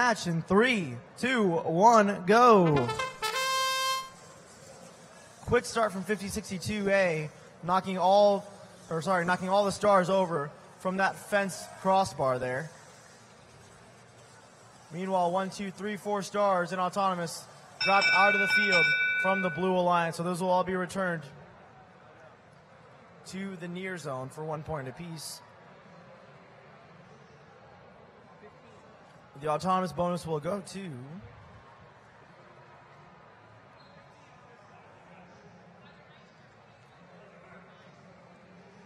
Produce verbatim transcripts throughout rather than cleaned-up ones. match in three, two, one, go. Quick start from fifty sixty-two A, knocking all, or sorry, knocking all the stars over from that fence crossbar there. Meanwhile, one, two, three, four stars in autonomous dropped out of the field from the blue alliance. So those will all be returned to the near zone for one point apiece. The autonomous bonus will go to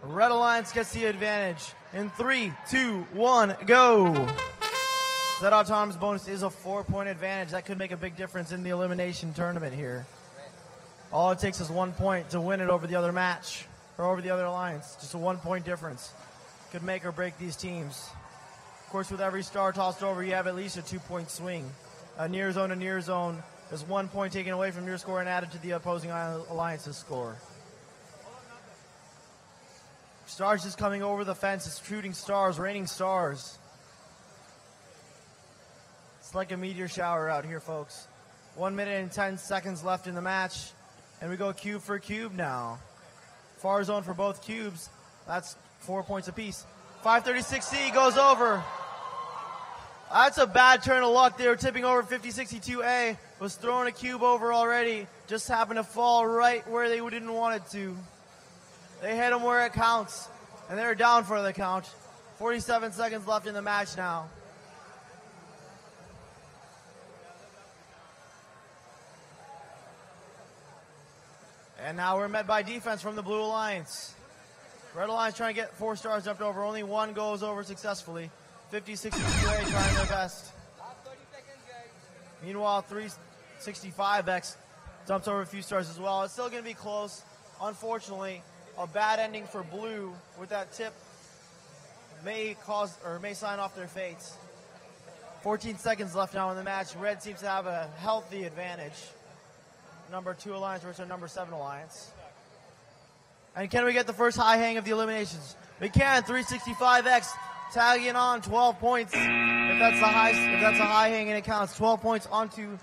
Red Alliance gets the advantage in three, two, one, go. That autonomous bonus is a four-point advantage. That could make a big difference in the elimination tournament here. All it takes is one point to win it over the other match, or over the other alliance. Just a one-point difference. Could make or break these teams. Of course, with every star tossed over, you have at least a two-point swing. A near zone to near zone. There's one point taken away from your score and added to the opposing alliance's score. Stars just coming over the fence. It's shooting stars, raining stars. It's like a meteor shower out here, folks. One minute and ten seconds left in the match, and we go cube for cube now. Far zone for both cubes. That's four points apiece. five thirty-six C goes over. That's a bad turn of luck. They were tipping over. Fifty sixty-two A was throwing a cube over already. Just happened to fall right where they didn't want it to. They hit them where it counts, and they're down for the count. forty-seven seconds left in the match now. And now we're met by defense from the Blue Alliance. Red Alliance trying to get four stars jumped over. Only one goes over successfully. fifty sixty-two A trying their best. Meanwhile, three sixty-five X dumps over a few stars as well. It's still going to be close. Unfortunately, a bad ending for Blue with that tip may cause or may sign off their fates. fourteen seconds left now in the match. Red seems to have a healthy advantage. Number two alliance versus number seven alliance. And can we get the first high hang of the eliminations? We can. three sixty-five X tagging on twelve points. If that's a high, if that's a high hang and it counts, twelve points onto